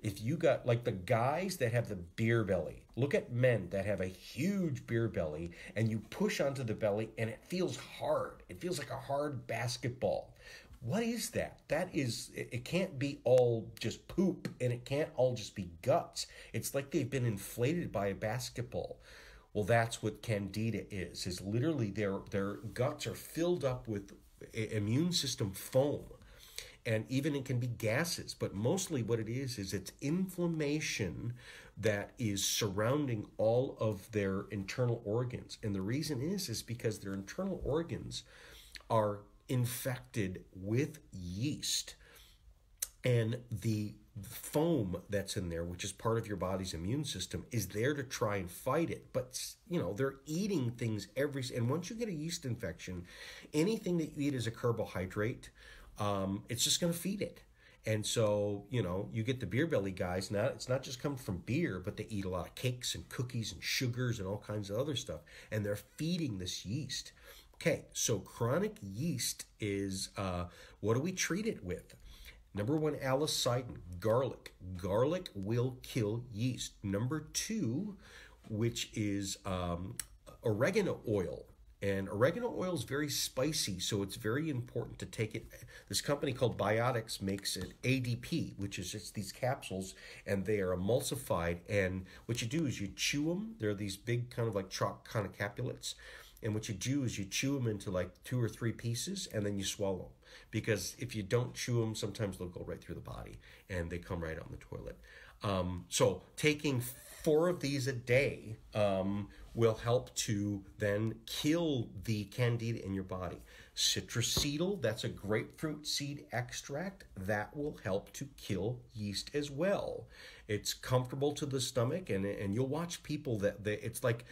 If you got like the guys that have the beer belly, look at men that have a huge beer belly and you push onto the belly and it feels hard. It feels like a hard basketball. What is that? That is, it can't be all just poop and it can't all just be guts. It's like they've been inflated by a basketball. Well, that's what candida is literally their guts are filled up with immune system foam. And even it can be gases, but mostly what it is it's inflammation that is surrounding all of their internal organs. And the reason is because their internal organs are infected with yeast. And the foam that's in there, which is part of your body's immune system, is there to try and fight it. But, you know, they're eating things and once you get a yeast infection, anything that you eat is a carbohydrate. It's just going to feed it. And so, you know, you get the beer belly guys. Now, it's not just coming from beer, but they eat a lot of cakes and cookies and sugars and all kinds of other stuff. And they're feeding this yeast. Okay, so chronic yeast is, what do we treat it with? Number one, allicin, garlic. Garlic will kill yeast. Number two, which is oregano oil. And oregano oil is very spicy, so it's very important to take it. This company called Biotics makes it ADP, which is just these capsules, and they are emulsified. And what you do is you chew them. They're these big kind of like chalk kind of capsules. And what you do is you chew them into like 2 or 3 pieces, and then you swallow them. Because if you don't chew them, sometimes they'll go right through the body, and they come right on the toilet. So taking 4 of these a day will help to then kill the candida in your body. Citricidal, that's a grapefruit seed extract. That will help to kill yeast as well. It's comfortable to the stomach, and you'll watch people that it's like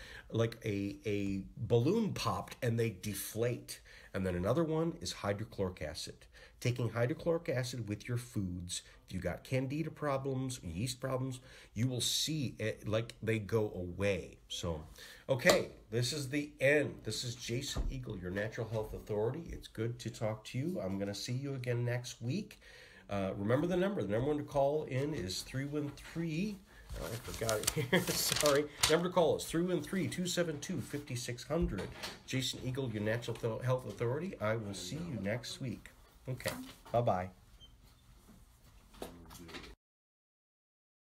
a balloon popped, and they deflate. And then another one is hydrochloric acid. Taking hydrochloric acid with your foods, if you got candida problems, yeast problems, you will see it like they go away. So, okay, this is the end. This is Jason Eagle, your natural health authority. It's good to talk to you. I'm going to see you again next week. Remember the number. The number one to call in is 313. Oh, I forgot it here. Sorry. Number to call is 313-272-5600. Jason Eagle, your natural health authority. I will see you next week. Okay. Bye-bye.